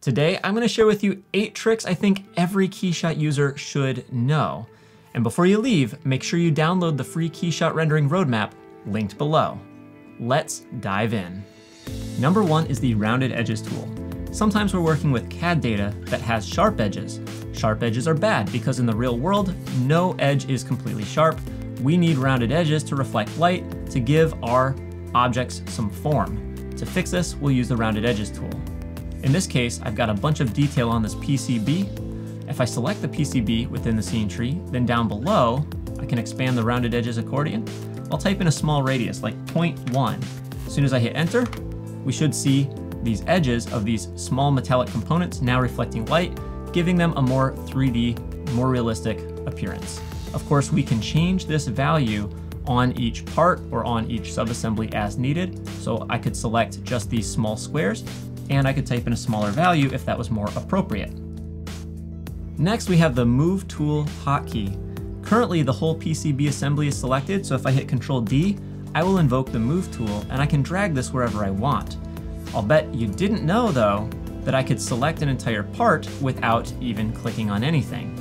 Today, I'm gonna share with you 8 tricks I think every Keyshot user should know. And before you leave, make sure you download the free Keyshot rendering roadmap linked below. Let's dive in. Number 1 is the rounded edges tool. Sometimes we're working with CAD data that has sharp edges. Sharp edges are bad because in the real world, no edge is completely sharp. We need rounded edges to reflect light, to give our objects some form. To fix this, we'll use the rounded edges tool. In this case, I've got a bunch of detail on this PCB. If I select the PCB within the scene tree, then down below, I can expand the rounded edges accordion. I'll type in a small radius, like 0.1. As soon as I hit enter, we should see these edges of these small metallic components now reflecting light, giving them a more 3D, more realistic appearance. Of course, we can change this value on each part or on each subassembly as needed. So I could select just these small squares and I could type in a smaller value if that was more appropriate. Next, we have the Move Tool hotkey. Currently, the whole PCB assembly is selected. So if I hit Control D, I will invoke the Move Tool and I can drag this wherever I want. I'll bet you didn't know though, that I could select an entire part without even clicking on anything.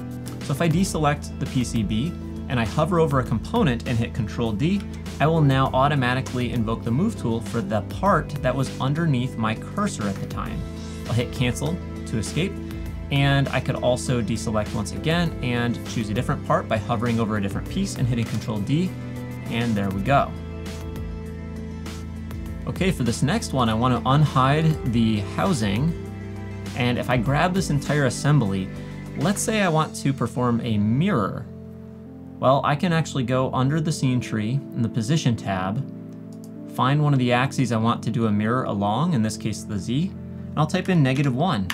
So if I deselect the PCB and I hover over a component and hit Control D, I will now automatically invoke the Move Tool for the part that was underneath my cursor at the time. I'll hit Cancel to escape, and I could also deselect once again and choose a different part by hovering over a different piece and hitting Control D, and there we go. Okay, for this next one, I want to unhide the housing. And if I grab this entire assembly, let's say I want to perform a mirror. Well, I can actually go under the scene tree in the position tab, find one of the axes I want to do a mirror along, in this case, the Z, and I'll type in -1.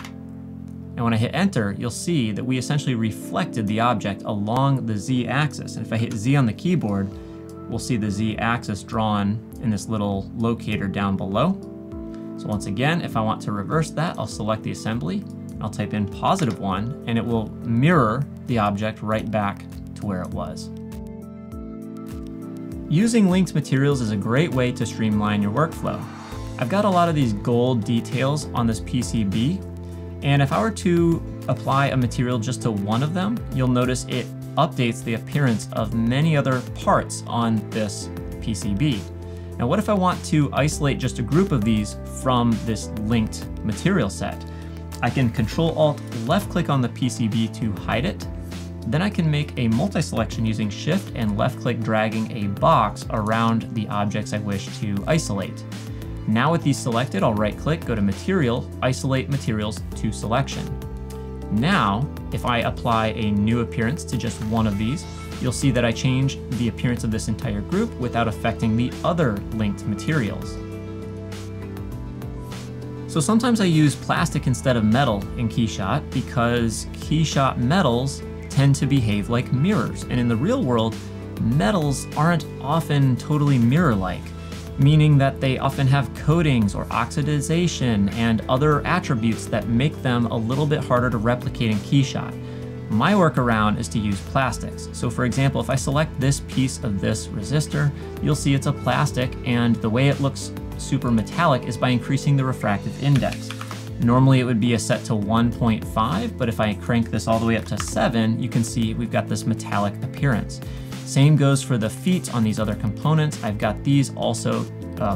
And when I hit enter, you'll see that we essentially reflected the object along the Z axis. And if I hit Z on the keyboard, we'll see the Z axis drawn in this little locator down below. So once again, if I want to reverse that, I'll select the assembly, and I'll type in +1, and it will mirror the object right back to where it was. Using linked materials is a great way to streamline your workflow. I've got a lot of these gold details on this PCB, and if I were to apply a material just to one of them, you'll notice it updates the appearance of many other parts on this PCB. Now, what if I want to isolate just a group of these from this linked material set? I can Control-Alt left click on the PCB to hide it. Then I can make a multi-selection using Shift and left click dragging a box around the objects I wish to isolate. Now with these selected, I'll right click, go to Material, Isolate Materials to Selection. Now, if I apply a new appearance to just one of these, you'll see that I change the appearance of this entire group without affecting the other linked materials. So sometimes I use plastic instead of metal in Keyshot because Keyshot metals tend to behave like mirrors. And in the real world, metals aren't often totally mirror-like, meaning that they often have coatings or oxidization and other attributes that make them a little bit harder to replicate in Keyshot. My workaround is to use plastics. So for example, if I select this piece of this resistor, you'll see it's a plastic, and the way it looks super metallic is by increasing the refractive index. Normally it would be a set to 1.5, but if I crank this all the way up to 7, you can see we've got this metallic appearance. Same goes for the feet on these other components. I've got these also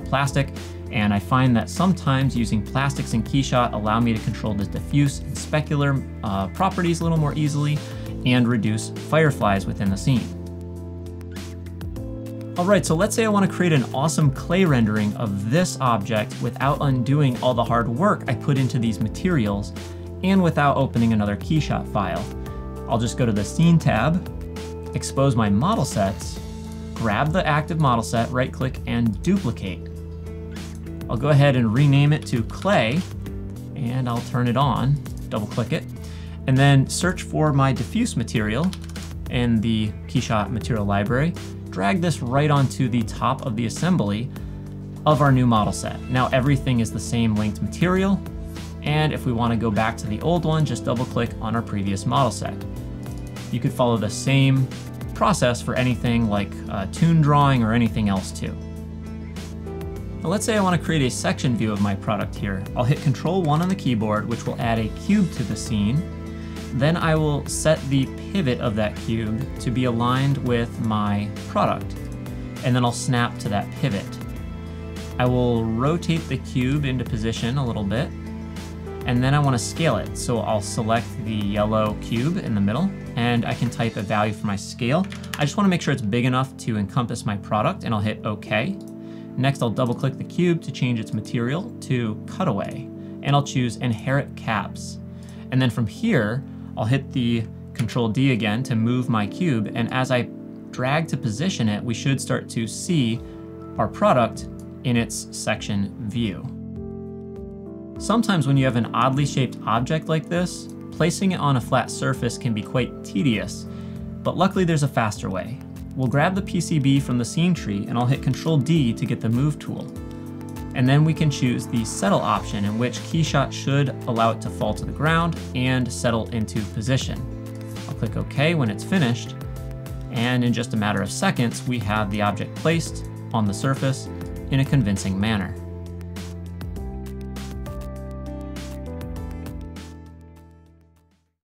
plastic, and I find that sometimes using plastics in Keyshot allow me to control the diffuse and specular properties a little more easily and reduce fireflies within the scene. All right, so let's say I want to create an awesome clay rendering of this object without undoing all the hard work I put into these materials and without opening another Keyshot file. I'll just go to the Scene tab, expose my model sets, grab the active model set, right click and duplicate. I'll go ahead and rename it to clay and I'll turn it on, double click it, and then search for my diffuse material in the Keyshot material library, drag this right onto the top of the assembly of our new model set. Now everything is the same linked material, and if we want to go back to the old one, just double click on our previous model set. You could follow the same process for anything like toon drawing or anything else too. Now let's say I want to create a section view of my product here. I'll hit Control 1 on the keyboard, which will add a cube to the scene. Then I will set the pivot of that cube to be aligned with my product, and then I'll snap to that pivot. I will rotate the cube into position a little bit, and then I want to scale it. So I'll select the yellow cube in the middle, and I can type a value for my scale. I just want to make sure it's big enough to encompass my product, and I'll hit OK. Next, I'll double click the cube to change its material to cutaway, and I'll choose inherit caps. And then from here, I'll hit the Control D again to move my cube, and as I drag to position it, we should start to see our product in its section view. Sometimes when you have an oddly shaped object like this, placing it on a flat surface can be quite tedious, but luckily there's a faster way. We'll grab the PCB from the scene tree, and I'll hit Control D to get the move tool. And then we can choose the settle option, in which Keyshot should allow it to fall to the ground and settle into position. I'll click OK when it's finished, and in just a matter of seconds, we have the object placed on the surface in a convincing manner.